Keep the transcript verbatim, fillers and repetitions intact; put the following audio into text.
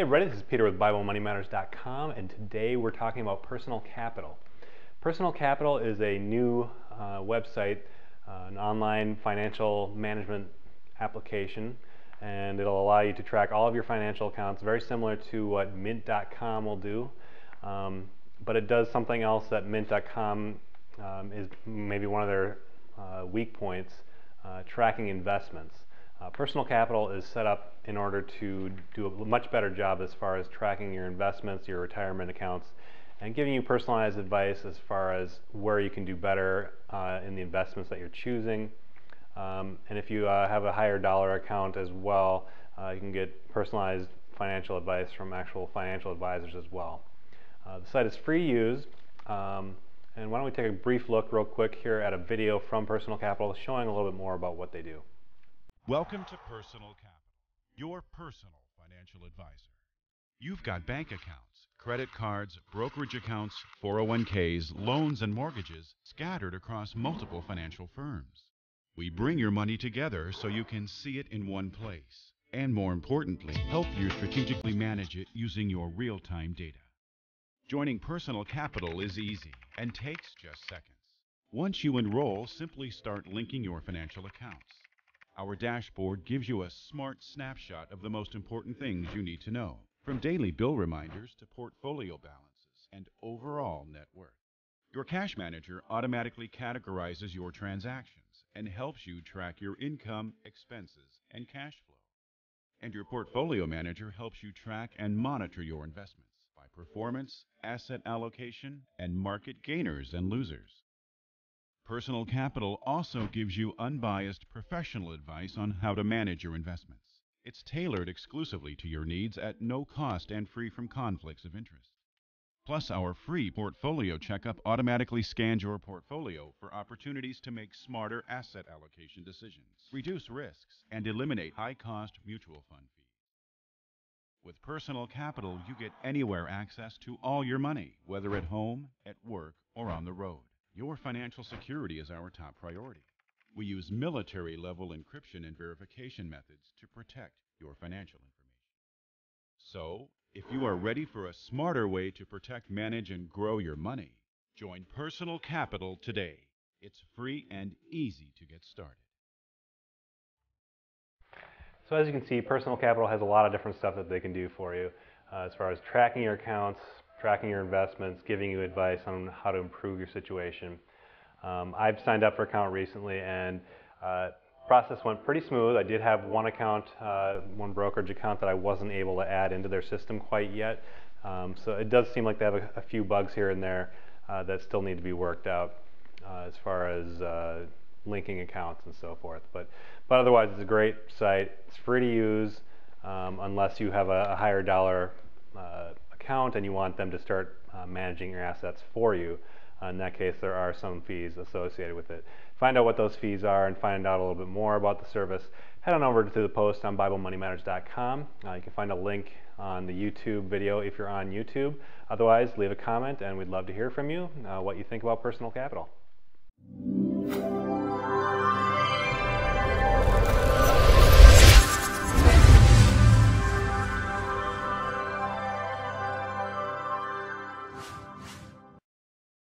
Hey everybody, this is Peter with Bible Money Matters dot com, and today we're talking about Personal Capital. Personal Capital is a new uh, website, uh, an online financial management application, and it'll allow you to track all of your financial accounts, very similar to what Mint dot com will do, um, but it does something else that Mint dot com um, is maybe one of their uh, weak points, uh, tracking investments. Uh, Personal Capital is set up in order to do a much better job as far as tracking your investments, your retirement accounts, and giving you personalized advice as far as where you can do better uh, in the investments that you're choosing. Um, and if you uh, have a higher dollar account as well, uh, you can get personalized financial advice from actual financial advisors as well. Uh, the site is free use, um, and why don't we take a brief look real quick here at a video from Personal Capital showing a little bit more about what they do. Welcome to Personal Capital, your personal financial advisor. You've got bank accounts, credit cards, brokerage accounts, four oh one Ks, loans, and mortgages scattered across multiple financial firms. We bring your money together so you can see it in one place, and more importantly, help you strategically manage it using your real-time data. Joining Personal Capital is easy and takes just seconds. Once you enroll, simply start linking your financial accounts. Our dashboard gives you a smart snapshot of the most important things you need to know, from daily bill reminders to portfolio balances and overall net worth. Your cash manager automatically categorizes your transactions and helps you track your income, expenses, and cash flow. And your portfolio manager helps you track and monitor your investments by performance, asset allocation, and market gainers and losers. Personal Capital also gives you unbiased professional advice on how to manage your investments. It's tailored exclusively to your needs at no cost and free from conflicts of interest. Plus, our free portfolio checkup automatically scans your portfolio for opportunities to make smarter asset allocation decisions, reduce risks, and eliminate high-cost mutual fund fees. With Personal Capital, you get anywhere access to all your money, whether at home, at work, or on the road. Your financial security is our top priority. We use military-level encryption and verification methods to protect your financial information. So, if you are ready for a smarter way to protect, manage, and grow your money, join Personal Capital today. It's free and easy to get started. So as you can see, Personal Capital has a lot of different stuff that they can do for you, uh, as far as tracking your accounts, tracking your investments, giving you advice on how to improve your situation. Um, I've signed up for an account recently, and uh, process went pretty smooth. I did have one account, uh, one brokerage account that I wasn't able to add into their system quite yet. Um, so it does seem like they have a, a few bugs here and there uh, that still need to be worked out uh, as far as uh, linking accounts and so forth. But, but otherwise, it's a great site. It's free to use um, unless you have a, a higher dollar uh, account and you want them to start uh, managing your assets for you. Uh, in that case, there are some fees associated with it. Find out what those fees are and find out a little bit more about the service. Head on over to the post on Bible Money Matters dot com. Uh, you can find a link on the YouTube video if you're on YouTube. Otherwise, leave a comment, and we'd love to hear from you uh, what you think about Personal Capital.